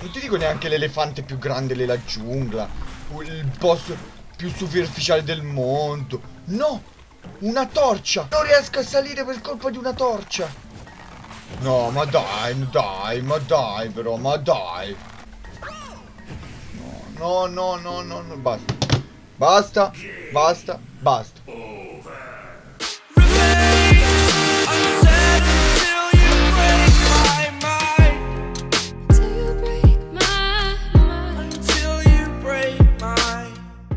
Non ti dico neanche l'elefante più grande della giungla, il boss più superficiale del mondo. No! Una torcia! Non riesco a salire per colpa di una torcia! No, ma dai, dai, ma dai, però, ma dai! No, no, no, no, no, basta. Basta, basta, basta.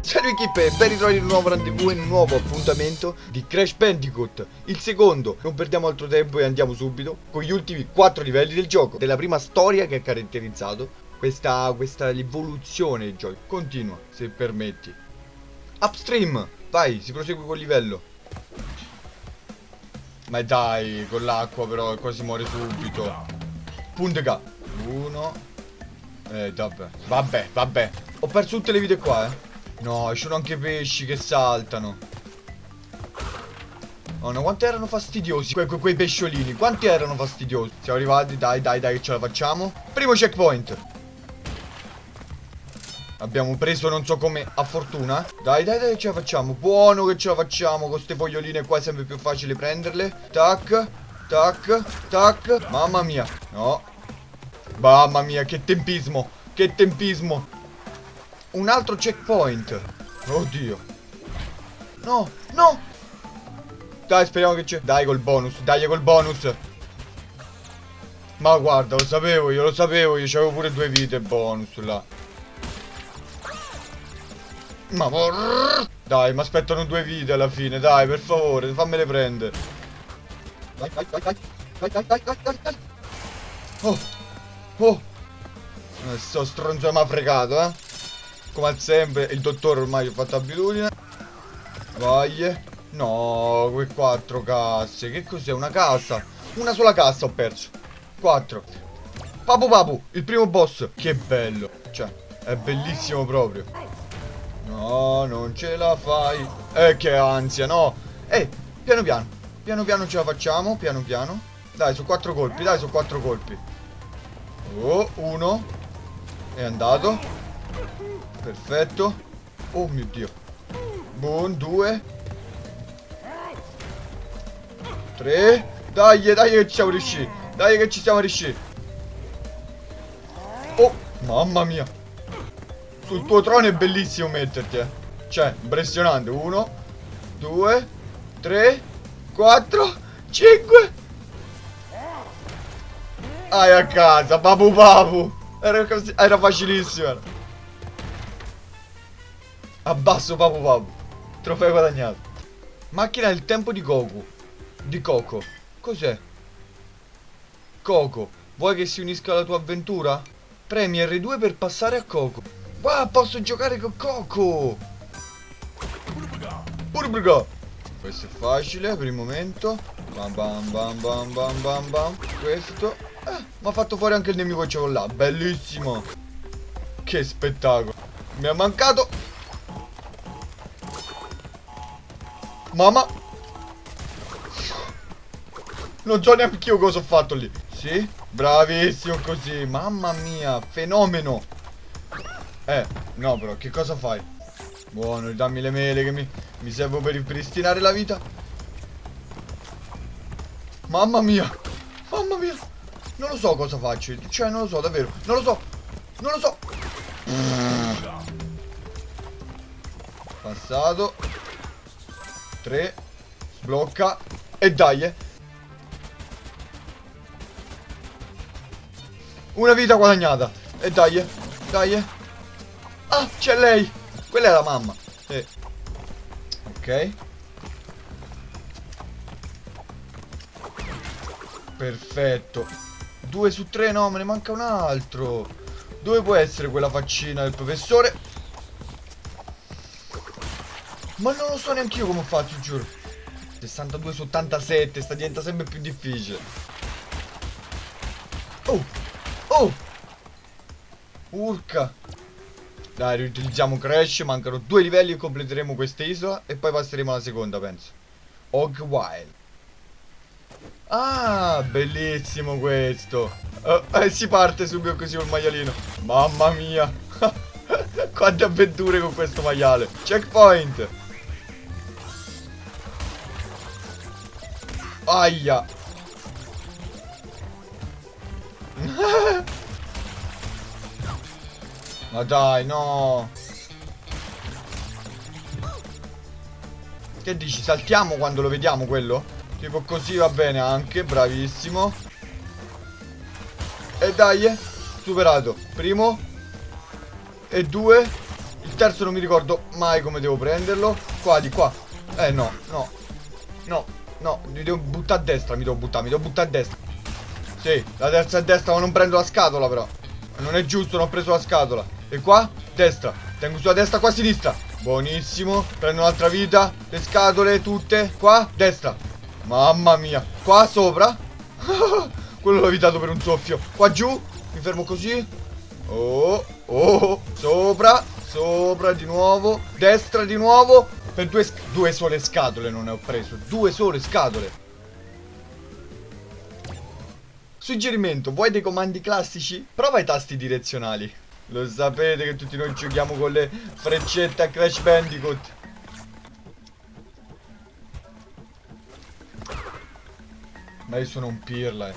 Ciao equipe, ben ritrovati in un nuovo rendezvous e un nuovo appuntamento di Crash Bandicoot, il secondo. Non perdiamo altro tempo e andiamo subito con gli ultimi 4 livelli del gioco, della prima storia che ha caratterizzato questa evoluzione del gioco. Continua, se permetti. Upstream, vai, si prosegue col livello. Ma dai, con l'acqua però, qua si muore subito. Punteca. Uno. Vabbè, vabbè, vabbè. Ho perso tutte le vite qua, eh. No, ci sono anche pesci che saltano. Oh no, quanti erano fastidiosi quei pesciolini. Quanti erano fastidiosi. Siamo arrivati, dai, dai, dai, che ce la facciamo. Primo checkpoint. Abbiamo preso non so come, a fortuna. Dai, dai, dai, che ce la facciamo. Buono che ce la facciamo. Con queste foglioline qua è sempre più facile prenderle. Tac, tac, tac. Mamma mia. No. Mamma mia, che tempismo. Che tempismo. Un altro checkpoint. Oddio. No, no. Dai, speriamo che c'è. Dai col bonus, dai col bonus. Ma guarda, lo sapevo io, c'avevo pure 2 vite bonus là. Ma dai, mi aspettano 2 vite alla fine, dai, per favore, fammele prendere. Dai, dai, dai, dai, dai, dai, dai, dai, dai. Oh, oh. Sto stronzo mi ha fregato, eh. Come sempre, il dottore ormai ho fatto abitudine. Vai. No, quei 4 casse. Che cos'è? Una cassa? Una sola cassa ho perso. 4. Papu Papu, il primo boss. Che bello. Cioè, è bellissimo proprio. No, non ce la fai. Che ansia, no. Piano piano. Piano piano ce la facciamo. Piano piano. Dai, su 4 colpi. Dai, su 4 colpi. Oh, uno. È andato. Perfetto. Oh mio dio. Buon 2. 3. Dai, dai che ci siamo riusciti. Dai che ci siamo riusciti. Oh, mamma mia. Sul tuo trono è bellissimo metterti, eh. Cioè, impressionante. 1, 2, 3, 4, 5. Vai a casa, Papu Papu. Era facilissimo. Abbasso Papu Papu. Trofeo guadagnato. Macchina del tempo di Coco. Di Coco. Cos'è? Coco, vuoi che si unisca alla tua avventura? Premi R2 per passare a Coco. Wow, posso giocare con Coco. Burbuga. Questo è facile per il momento. Bam bam bam bam bam bam bam. Questo. Mi ha fatto fuori anche il nemico che c'avevo là. Bellissimo. Che spettacolo. Mi è mancato. Mamma. Non so neanche io cosa ho fatto lì. Sì? Bravissimo così. Mamma mia, fenomeno. No però, che cosa fai? Buono, dammi le mele che mi servono per ripristinare la vita. Mamma mia. Mamma mia. Non lo so cosa faccio. Cioè, non lo so davvero. Non lo so. Non lo so. Passato. 3. Sblocca. E dai, eh. Una vita guadagnata. E dai, eh. Dai, eh. Ah, c'è lei. Quella è la mamma. Ok. Perfetto. 2 su 3. No, me ne manca un altro. Dove può essere quella faccina del professore? Ma non lo so neanche io come ho fatto, giuro. 62 su 87, sta diventando sempre più difficile. Oh! Oh! Urca! Dai, riutilizziamo Crash, mancano 2 livelli e completeremo questa isola e poi passeremo alla seconda, penso. Hogwild. Ah, bellissimo questo. Si parte subito così col maialino. Mamma mia. Quante avventure con questo maiale. Checkpoint. Aia. Ma dai, no. Che dici? Saltiamo quando lo vediamo quello? Tipo così va bene anche, bravissimo. E dai, superato. Primo. E due. Il terzo non mi ricordo mai come devo prenderlo. Qua, di qua. No, no. No, no. Mi devo buttare a destra, mi devo buttare a destra. Sì, la terza è a destra, ma non prendo la scatola però. Non è giusto, non ho preso la scatola. E qua, destra. Tengo sulla destra, qua, sinistra. Buonissimo. Prendo un'altra vita. Le scatole tutte. Qua, destra. Mamma mia. Qua sopra. Quello l'ho evitato per un soffio. Qua giù. Mi fermo così. Oh, oh. Sopra. Sopra di nuovo. Destra di nuovo. Per due sole scatole non ne ho preso. Due sole scatole. Suggerimento, vuoi dei comandi classici? Prova i tasti direzionali. Lo sapete che tutti noi giochiamo con le freccette a Crash Bandicoot. Ma io sono un pirla,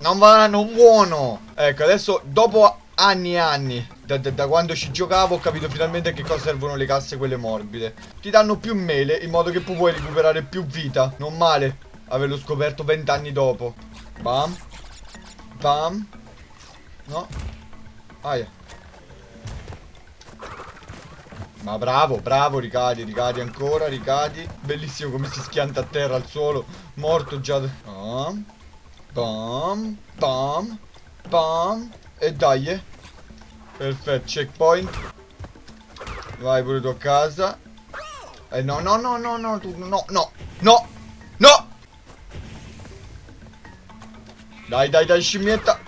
Non va, non buono. Ecco, adesso dopo anni e anni da quando ci giocavo ho capito finalmente a che cosa servono le casse quelle morbide. Ti danno più mele in modo che puoi recuperare più vita. Non male averlo scoperto 20 anni dopo. Bam. Bam. No. Aia. Ma bravo, bravo, ricadi, ricadi ancora, ricadi. Bellissimo come si schianta a terra al suolo. Morto già. Bam. Bam. Bam. Bam. E dai. Perfetto, checkpoint. Vai pure tu a casa. No, no, no, no, no, tu, no, no, no, no. Dai, dai, dai, scimmietta.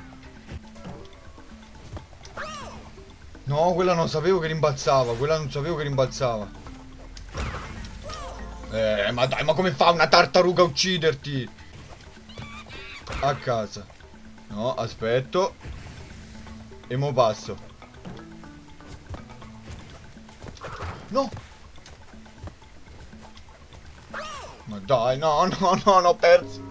No, quella non sapevo che rimbalzava. Quella non sapevo che rimbalzava. Ma dai, ma come fa una tartaruga a ucciderti? A casa. No, aspetto. E mo passo. No. Ma dai, no, no, no, no, ho perso.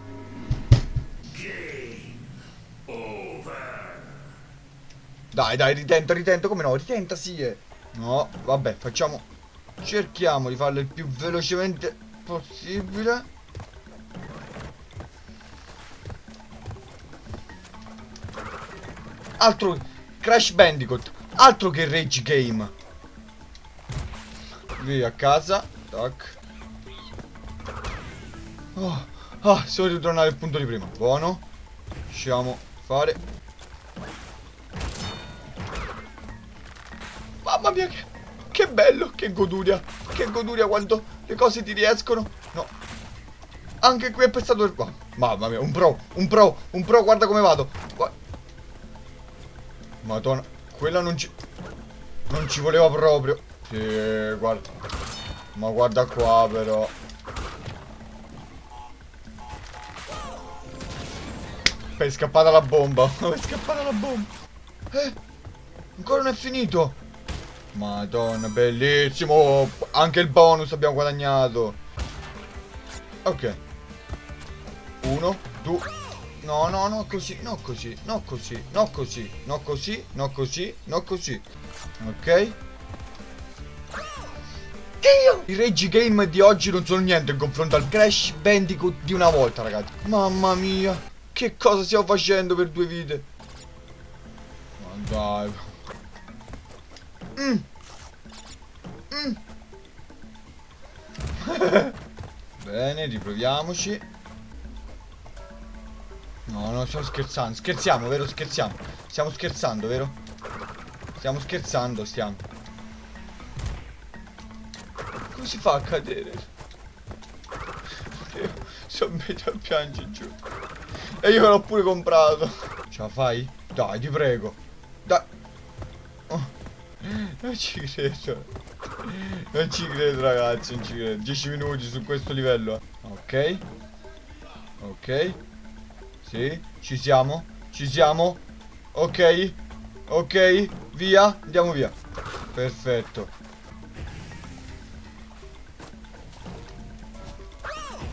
Dai, dai, ritenta, ritenta, come no? Ritenta, sì. No, vabbè, facciamo. Cerchiamo di farlo il più velocemente possibile. Altro Crash Bandicoot, altro che Rage Game. Via a casa. Tac. Oh, ah, sono ritornato al punto di prima. Buono. Riusciamo a fare. Mamma mia, che bello, che goduria. Che goduria quando le cose ti riescono. No. Anche qui è pensato per... oh, mamma mia, un pro, guarda come vado. Madonna, quella non ci voleva proprio. Sì, guarda. Ma guarda qua però. È scappata la bomba. È scappata la bomba. Ancora non è finito. Madonna, bellissimo. Anche il bonus abbiamo guadagnato. Ok. Uno, due. No, no, no, così, no così, no così, no così, no così, no così, no così. Ok. Dio! I Rage Game di oggi non sono niente in confronto al Crash Bandicoot di una volta, ragazzi. Mamma mia, che cosa stiamo facendo per due vite. Ma dai. Bene, riproviamoci. No, no, stiamo scherzando. Scherziamo, vero? Scherziamo. Stiamo scherzando, vero? Stiamo scherzando, stiamo. Come si fa a cadere? Io sono messo a piangere giù. E io l'ho pure comprato. Ce la fai? Dai, ti prego. Dai. Non ci credo. Non ci credo, ragazzi, non ci credo. 10 minuti su questo livello. Ok. Ok. Sì, ci siamo. Ci siamo. Ok. Ok, via. Andiamo via. Perfetto.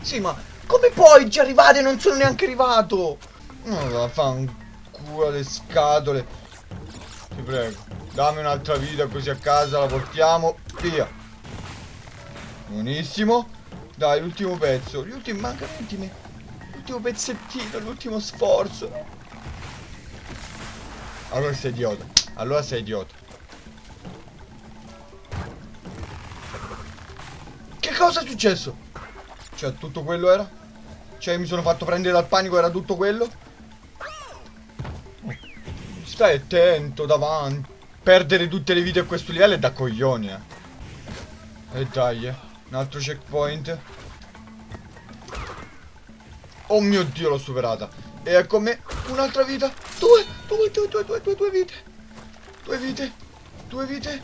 Sì, ma come puoi già arrivare? Non sono neanche arrivato. No, fa un culo le scatole. Ti prego. Dammi un'altra vita così a casa la portiamo. Via. Buonissimo. Dai, l'ultimo pezzo. Gli ultimi, manca 20 me. L'ultimo pezzettino, l'ultimo sforzo. Allora sei idiota. Allora sei idiota. Che cosa è successo? Cioè, tutto quello era? Cioè, mi sono fatto prendere dal panico, era tutto quello? Stai attento davanti. Perdere tutte le vite a questo livello è da coglioni, eh. E dai, eh. Un altro checkpoint. Oh mio Dio, l'ho superata. E ecco me un'altra vita. Due vite. Due vite.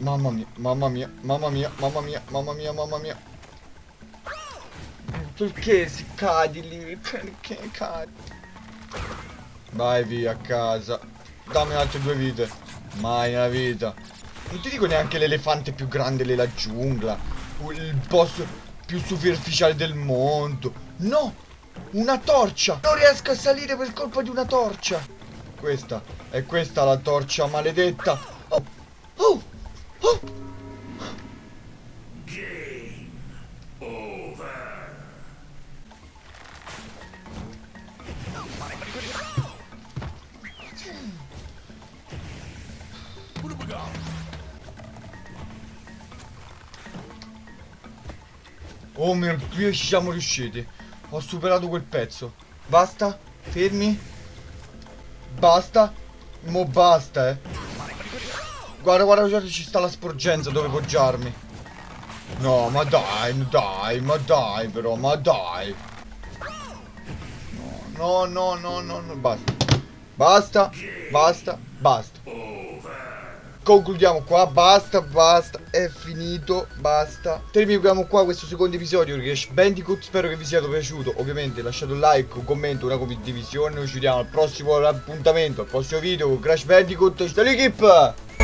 Mamma mia. Perché si cadi lì? Perché cadi? Vai via a casa. Dammi altre due vite. Mai nella vita. Non ti dico neanche l'elefante più grande della giungla, il boss più superficiale del mondo. No, una torcia. Non riesco a salire per colpa di una torcia. Questa è questa la torcia maledetta. Oh. Game over. Oh mio Dio, ci siamo riusciti. Ho superato quel pezzo. Basta, fermi. Basta. Mo basta, eh. Guarda, ci sta la sporgenza dove poggiarmi. No, ma dai. No. Basta. Concludiamo qua, basta, è finito, basta. Terminiamo qua questo secondo episodio di Crash Bandicoot, spero che vi sia piaciuto. Ovviamente lasciate un like, un commento, una condivisione. Noi ci vediamo al prossimo appuntamento, al prossimo video con Crash Bandicoot. Ciao, l'equipe!